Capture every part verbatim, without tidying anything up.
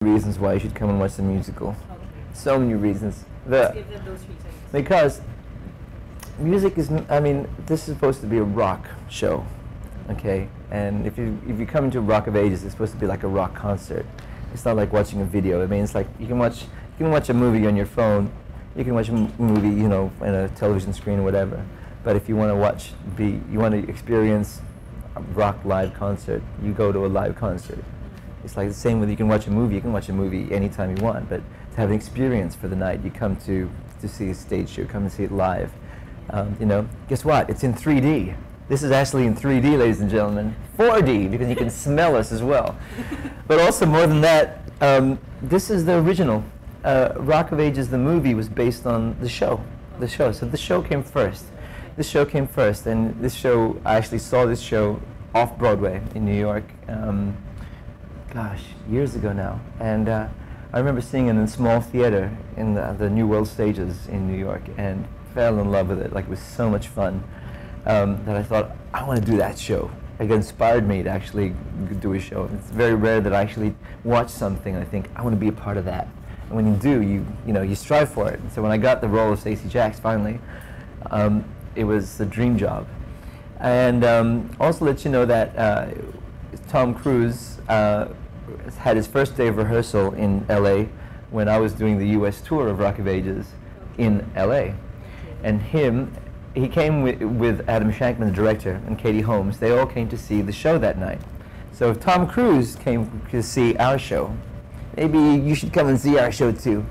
Reasons why you should come and watch the musical. Oh, okay. So many reasons. The, give them those reasons. Because music is, I mean, this is supposed to be a rock show, okay? And if you if you come to Rock of Ages, it's supposed to be like a rock concert. It's not like watching a video. I mean, it's like you can watch you can watch a movie on your phone, you can watch a m movie, you know, on a television screen or whatever. But if you want to watch, be you want to experience a rock live concert, you go to a live concert. It's like the same with you can watch a movie, you can watch a movie anytime you want, but to have an experience for the night, you come to, to see a stage show, come and see it live. Um, you know, guess what? It's in three D. This is actually in three D, ladies and gentlemen. four D, because you can smell us as well. But also, more than that, um, this is the original. Uh, Rock of Ages, the movie, was based on the show. The show. So the show came first. This show came first, and this show, I actually saw this show off-Broadway in New York. Um, Gosh, years ago now, and uh, I remember seeing it in a small theater in the, the New World Stages in New York, and fell in love with it. Like, it was so much fun um, that I thought, I want to do that show. It inspired me to actually do a show. It's very rare that I actually watch something and I think I want to be a part of that. And when you do, you you know you strive for it. And so when I got the role of Stacee Jaxx finally, um, it was a dream job. And um, also let you know that uh, Tom Cruise. Uh, had his first day of rehearsal in L A when I was doing the U S tour of Rock of Ages in L A And him, he came with, with Adam Shankman, the director, and Katie Holmes. They all came to see the show that night. So if Tom Cruise came to see our show, maybe you should come and see our show too.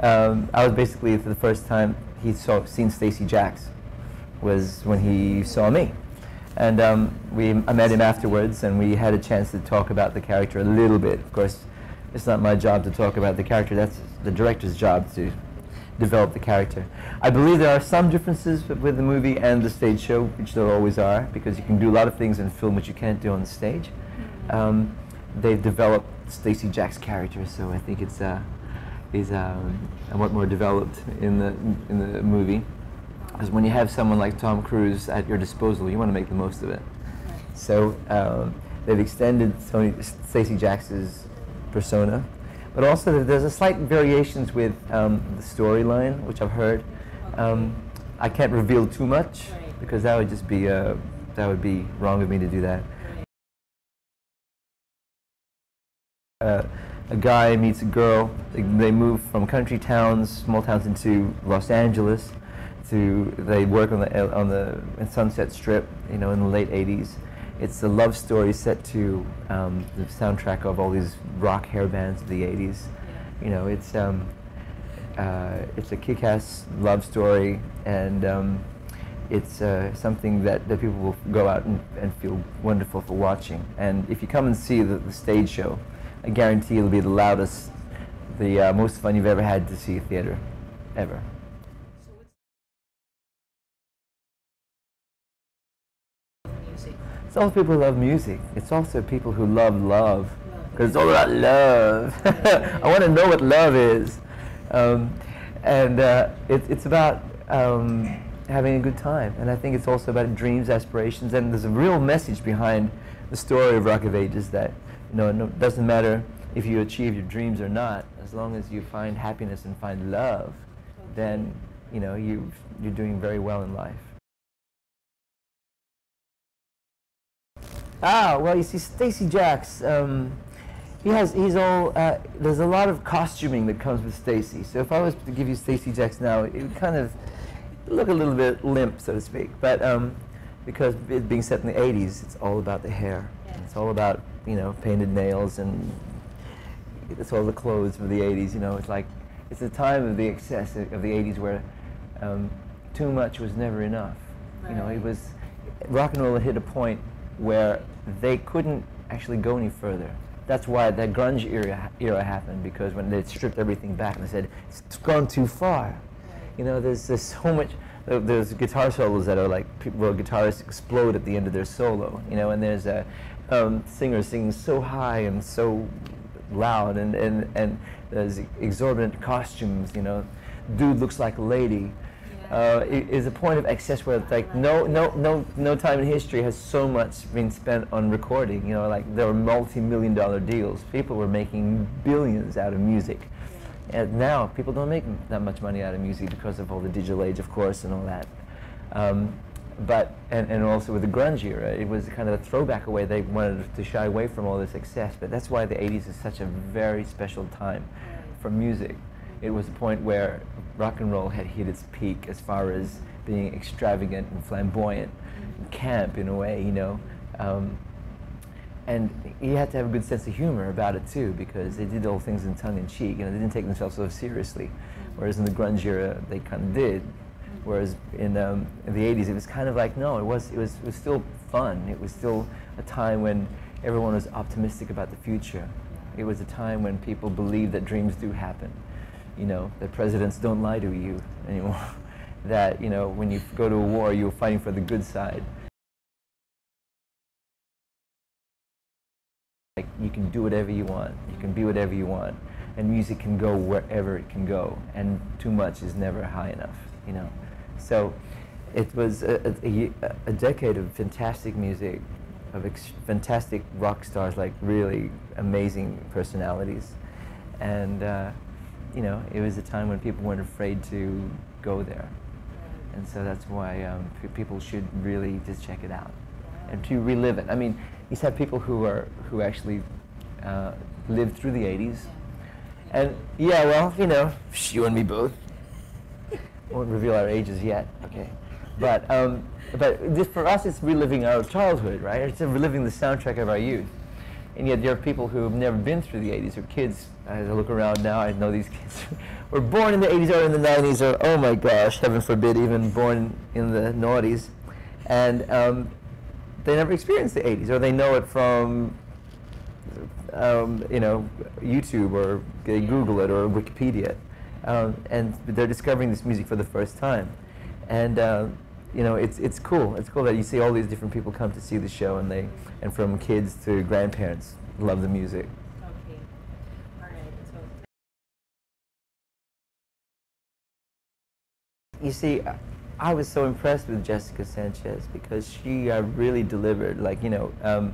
Um, I was basically, for the first time he'd saw, seen Stacee Jaxx, was when he saw me. And um, we, I met him afterwards, and we had a chance to talk about the character a little bit. Of course, it's not my job to talk about the character. That's the director's job to develop the character. I believe there are some differences with the movie and the stage show, which there always are, because you can do a lot of things in film which you can't do on the stage. Um, they've developed Stacee Jaxx's character, so I think it's uh, is um, somewhat more developed in the in the movie. Because when you have someone like Tom Cruise at your disposal, you want to make the most of it. So um, they've extended Tony, Stacee Jaxx's persona, but also there's a slight variations with um, the storyline, which I've heard. Um, I can't reveal too much because that would just be uh, that would be wrong of me to do that. Uh, a guy meets a girl. They, they move from country towns, small towns, into Los Angeles. To they work on the on the Sunset Strip, you know, in the late eighties. It's a love story set to um, the soundtrack of all these rock hair bands of the eighties. You know, it's um, uh, it's a kick-ass love story, and um, it's uh, something that, that people will go out and, and feel wonderful for watching. And if you come and see the, the stage show, I guarantee it'll be the loudest, the uh, most fun you've ever had to see a theater, ever. It's also people who love music. It's also people who love love, because it's all about love. I want to know what love is, um, and uh, it, it's about um, having a good time. And I think it's also about dreams, aspirations, and there's a real message behind the story of Rock of Ages that, you know, it doesn't matter if you achieve your dreams or not, as long as you find happiness and find love, then you know you you're doing very well in life. Ah, well, you see, Stacee Jaxx, um, he has, he's all, uh, there's a lot of costuming that comes with Stacee. So if I was to give you Stacee Jaxx now, it would kind of look a little bit limp, so to speak. But um, because it being set in the eighties, it's all about the hair. Yeah. It's all about, you know, painted nails, and it's all the clothes from the eighties, you know. It's like, it's the time of the excess of the eighties where um, too much was never enough. Right. You know, it was, rock and roll hit a point where they couldn't actually go any further. that's why that grunge era, era happened, because when they stripped everything back and they said, it's gone too far. You know, there's, there's so much, there's guitar solos that are like, well, guitarists explode at the end of their solo, you know, and there's a um, singer singing so high and so loud, and, and, and there's exorbitant costumes, you know, dude looks like a lady. Uh, is a point of excess where, like, no, no, no, no time in history has so much been spent on recording. You know, like, there were multi-million dollar deals. People were making billions out of music, yeah. And now people don't make that much money out of music because of all the digital age, of course, and all that. Um, but and, and also with the grunge era, it was kind of a throwback away. They wanted to shy away from all this excess, but that's why the eighties is such a very special time for music. It was a point where rock and roll had hit its peak as far as being extravagant and flamboyant, and camp in a way, you know. Um, and you had to have a good sense of humor about it too, because they did all things in tongue in cheek. You know, they didn't take themselves so seriously. Whereas in the grunge era, they kind of did. Whereas in, um, in the eighties, it was kind of like, no, it was, it was, it was still fun. It was still a time when everyone was optimistic about the future. It was a time when people believed that dreams do happen. You know, that presidents don't lie to you anymore. That, you know, when you go to a war, you're fighting for the good side. Like, you can do whatever you want, you can be whatever you want, and music can go wherever it can go, and too much is never high enough, you know. So it was a, a, a decade of fantastic music, of ex fantastic rock stars, like really amazing personalities. And, uh, you know, it was a time when people weren't afraid to go there. And so that's why um, people should really just check it out and to relive it. I mean, you have people who are who actually uh, lived through the eighties. And yeah, well, you know, you and me both. Won't reveal our ages yet, okay. But, um, but this, for us, it's reliving our childhood, right? It's reliving the soundtrack of our youth. And yet there are people who have never been through the eighties, or kids. As I look around now, I know these kids were born in the eighties or in the nineties, or, oh my gosh, heaven forbid, even born in the noughties. And um, they never experienced the eighties, or they know it from, um, you know, YouTube, or they Google it, or Wikipedia. Um, and they're discovering this music for the first time. And, uh, you know, it's, it's cool. It's cool that you see all these different people come to see the show, and they, and from kids to grandparents, love the music. Okay. All right. So you see, I was so impressed with Jessica Sanchez, because she uh, really delivered. Like, you know, um,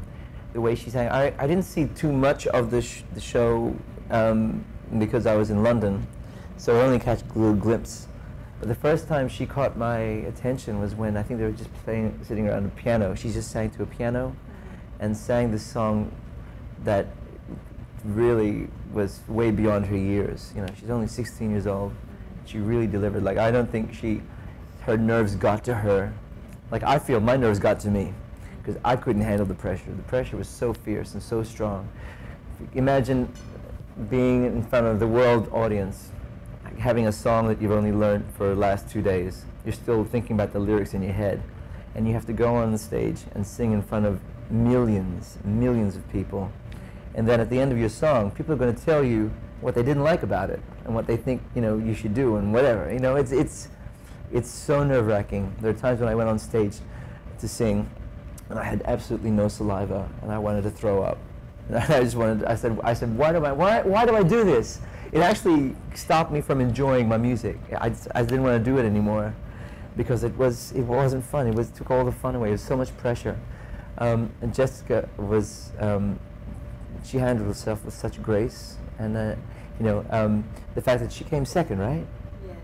the way she sang. I, I didn't see too much of the, sh the show um, because I was in London, so I only catch a little glimpse. But the first time she caught my attention was when I think they were just playing, sitting around a piano. She just sang to a piano and sang this song that really was way beyond her years. You know, she's only sixteen years old. She really delivered. Like, I don't think she, her nerves got to her. Like, I feel my nerves got to me, because I couldn't handle the pressure. The pressure was so fierce and so strong. Imagine being in front of the world audience, having a song that you've only learned for the last two days. You're still thinking about the lyrics in your head. And you have to go on the stage and sing in front of millions, millions of people. And then at the end of your song, people are going to tell you what they didn't like about it, and what they think, you know, you should do, and whatever. You know, it's, it's, it's so nerve-wracking. There are times when I went on stage to sing, and I had absolutely no saliva, and I wanted to throw up. And I just wanted, I said, I said, why do I, why, why do I do this? It actually stopped me from enjoying my music. I, I didn't want to do it anymore, because it, was, it wasn't fun. It was, took all the fun away. It was so much pressure. Um, and Jessica was, um, she handled herself with such grace. And, uh, you know, um, the fact that she came second, right? Yes.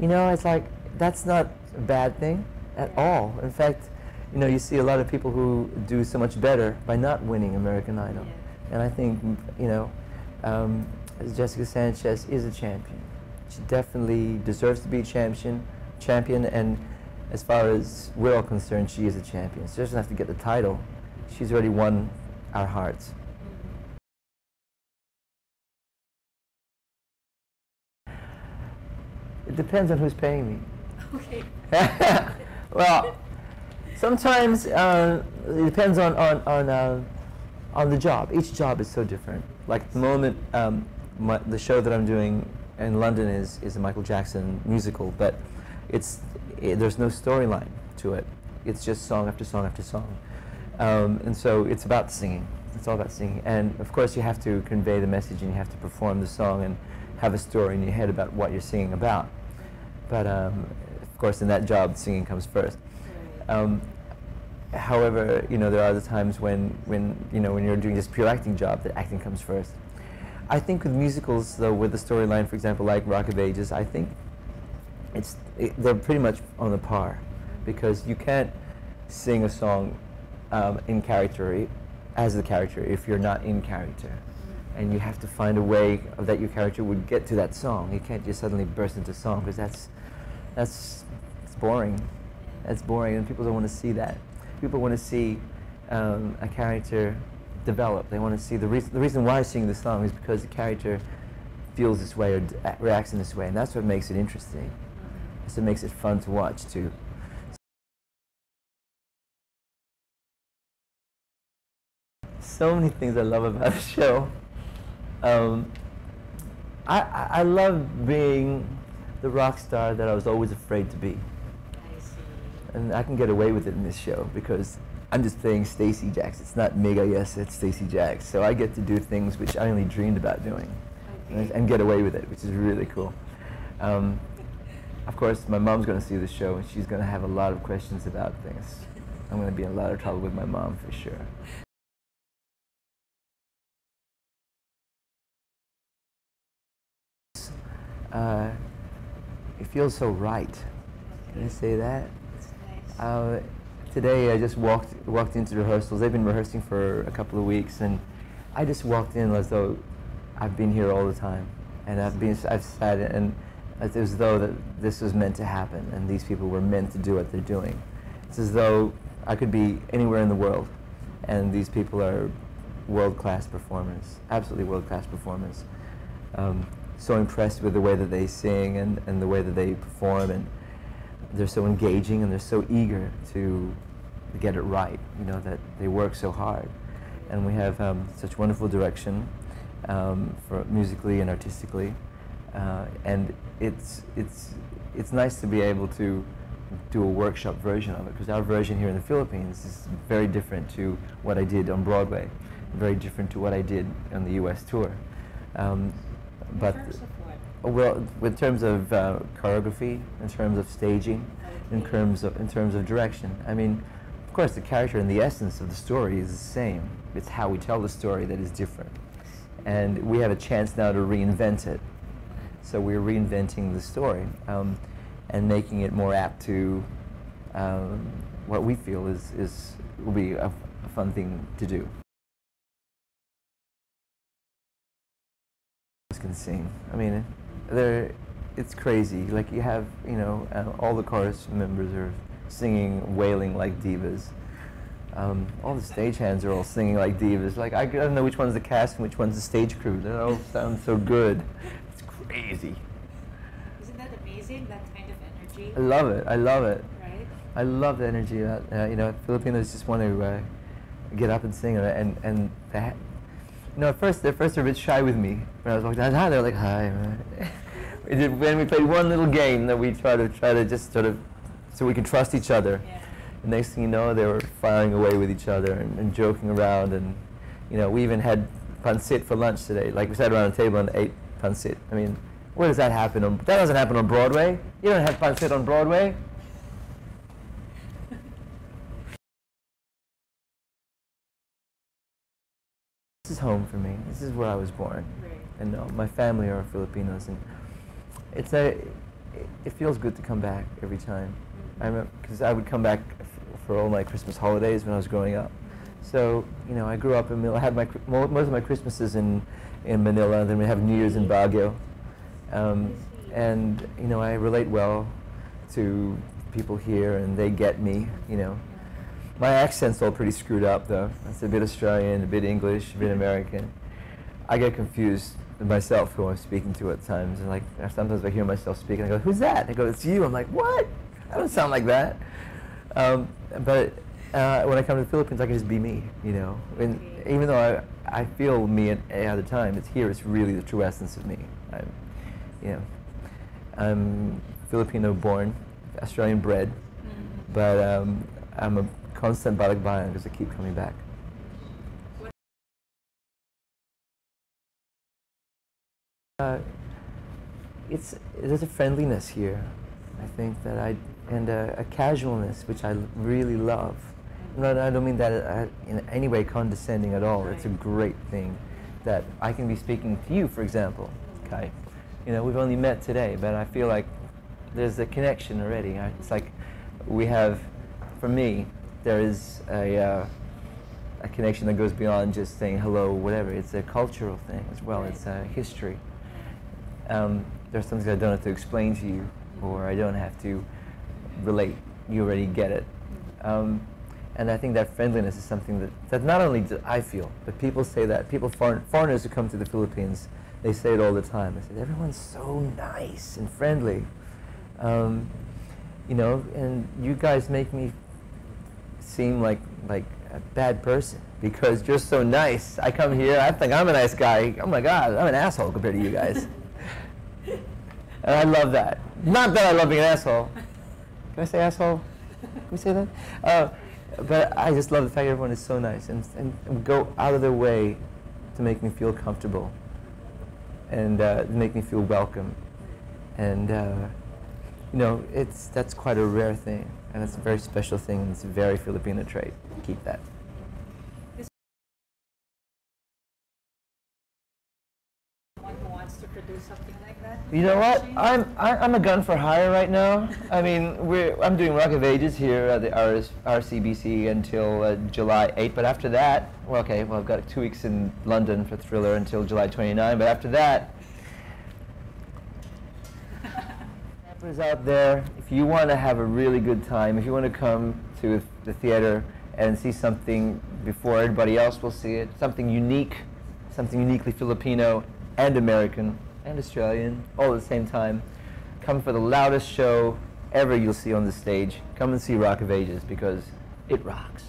You know, it's like, that's not a bad thing at all. In fact, you know, you see a lot of people who do so much better by not winning American Idol. Yes. And I think, you know, um, Jessica Sanchez is a champion. She definitely deserves to be a champion, champion, and as far as we're all concerned, she is a champion. She doesn't have to get the title. She's already won our hearts. It depends on who's paying me. Okay. Well, sometimes uh, it depends on, on, on uh, on the job. Each job is so different. Like at the moment, um, my, the show that I'm doing in London is, is a Michael Jackson musical, but it's, it, there's no storyline to it. It's just song after song after song. Um, and so it's about singing. It's all about singing. And of course you have to convey the message and you have to perform the song and have a story in your head about what you're singing about. But um, of course in that job, singing comes first. Um, however, you know, there are other times when, when, you know, when you're doing this pure acting job, that acting comes first. I think with musicals, though, with the storyline, for example, like Rock of Ages, I think it's, it, they're pretty much on the par, because you can't sing a song um, in character, as the character, if you're not in character. And you have to find a way that your character would get to that song. You can't just suddenly burst into song, because that's, that's it's boring. That's boring, and people don't want to see that. People want to see um, a character develop. They want to see the reason. The reason why I sing this song is because the character feels this way or d reacts in this way, and that's what makes it interesting. That's what makes it fun to watch too. So many things I love about the show. Um, I, I I love being the rock star that I was always afraid to be. And I can get away with it in this show because I'm just playing Stacee Jaxx. It's not Mega, yes, it's Stacee Jaxx. So I get to do things which I only dreamed about doing and, and get away with it, which is really cool. Um, of course, my mom's going to see the show and she's going to have a lot of questions about things. I'm going to be in a lot of trouble with my mom for sure. Uh, it feels so right. Can I say that? Uh, today I just walked walked into rehearsals. They've been rehearsing for a couple of weeks, and I just walked in as though I've been here all the time, and I've been I've sat in, and it's as though that this was meant to happen, and these people were meant to do what they're doing. It's as though I could be anywhere in the world, and these people are world-class performers, absolutely world-class performers. Um, so impressed with the way that they sing and and the way that they perform, and they're so engaging and they're so eager to get it right, you know, that they work so hard. And we have um, such wonderful direction um, for musically and artistically. Uh, and it's, it's, it's nice to be able to do a workshop version of it, because our version here in the Philippines is very different to what I did on Broadway, very different to what I did on the U S tour. Um, but Well, in terms of uh, choreography, in terms of staging, in terms of in terms of direction. I mean, of course, the character and the essence of the story is the same. It's how we tell the story that is different, and we have a chance now to reinvent it. So we're reinventing the story um, and making it more apt to um, what we feel is is will be a, a fun thing to do. Can sing. I mean. They're, it's crazy. Like you have, you know, uh, all the chorus members are singing, wailing like divas. Um, all the stagehands are all singing like divas. Like I, I don't know which one's the cast and which one's the stage crew. They all sound so good. It's crazy. Isn't that amazing? That kind of energy. I love it. I love it. Right. I love the energy. Uh, you know, Filipinos just want to uh, get up and sing, and and that. You know, at first, at first they were a bit shy with me when I was walking down. Hi, they were like, hi. We did, when we played one little game that we tried to try to just sort of, so we could trust each other. Yeah. The next thing you know, they were firing away with each other and, and joking around. And, you know, we even had pancit for lunch today. Like, we sat around a table and ate pancit. I mean, where does that happen? On, that doesn't happen on Broadway. You don't have pancit on Broadway. This is home for me. This is where I was born, right. And uh, my family are Filipinos, and it's a. It feels good to come back every time. I remember because I would come back f for all my Christmas holidays when I was growing up. So you know, I grew up in Manila. I had my most of my Christmases in in Manila, and then we have New Year's in Baguio, um, and you know, I relate well to people here, and they get me. You know. My accent's all pretty screwed up, though. It's a bit Australian, a bit English, a bit American. I get confused with myself who I'm speaking to at times. And like sometimes I hear myself speak, and I go, "Who's that?" And I go, "It's you." I'm like, "What? I don't sound like that." Um, but Uh, when I come to the Philippines, I can just be me, you know. And even though I, I feel me at, at the time, it's here, it's really the true essence of me. I'm, you know, I'm Filipino born, Australian bred, mm-hmm. but um, I'm a constant balakbayan because I keep coming back. Uh, it's, there's a friendliness here, I think, that I, and a, a casualness, which I really love. Not, I don't mean that in any way condescending at all. Right. It's a great thing that I can be speaking to you, for example, Kai. You know, we've only met today, but I feel like there's a connection already. It's like we have, for me, there is a, uh, a connection that goes beyond just saying hello, whatever. It's a cultural thing as well. Right. It's a history. Um, there's things I don't have to explain to you, or I don't have to relate. You already get it. Um, and I think that friendliness is something that, that not only do I feel, but people say that. People, foreign, foreigners who come to the Philippines, they say it all the time. They say, everyone's so nice and friendly. Um, you know, and you guys make me seem like, like a bad person because you're so nice. I come here, I think I'm a nice guy. Oh my God, I'm an asshole compared to you guys. And I love that. Not that I love being an asshole. Can I say asshole? Can we say that? Uh, but I just love the fact that everyone is so nice and, and, and go out of their way to make me feel comfortable and uh, make me feel welcome. And, uh, you know, it's, that's quite a rare thing. And it's a very special thing. And it's a very Filipino trait. Keep that. You know what? I'm I, I'm a gun for hire right now. I mean, we're I'm doing Rock of Ages here at the R C B C until uh, July eighth. But after that, well, okay, well I've got two weeks in London for Thriller until July twenty-ninth. But after that, rappers out there, if you want to have a really good time, if you want to come to the theater and see something before everybody else will see it, something unique, something uniquely Filipino and American. And Australian, all at the same time. Come for the loudest show ever you'll see on the stage. Come and see Rock of Ages because it rocks.